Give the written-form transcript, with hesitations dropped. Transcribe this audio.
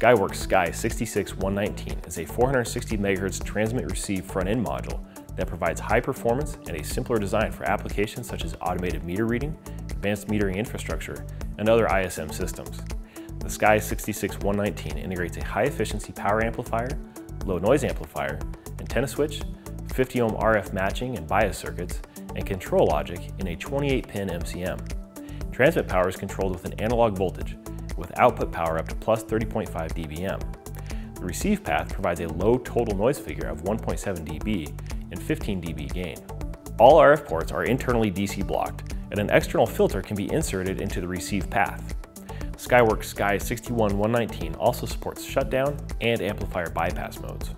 Skyworks SKY66119 is a 460 MHz transmit-receive front-end module that provides high performance and a simpler design for applications such as automated meter reading, advanced metering infrastructure, and other ISM systems. The SKY66119 integrates a high-efficiency power amplifier, low-noise amplifier, antenna switch, 50-ohm RF matching and bias circuits, and control logic in a 28-pin MCM. Transmit power is controlled with an analog voltage, with output power up to plus 30.5 dBm. The receive path provides a low total noise figure of 1.7 dB and 15 dB gain. All RF ports are internally DC blocked, and an external filter can be inserted into the receive path. Skyworks SKY66119 also supports shutdown and amplifier bypass modes.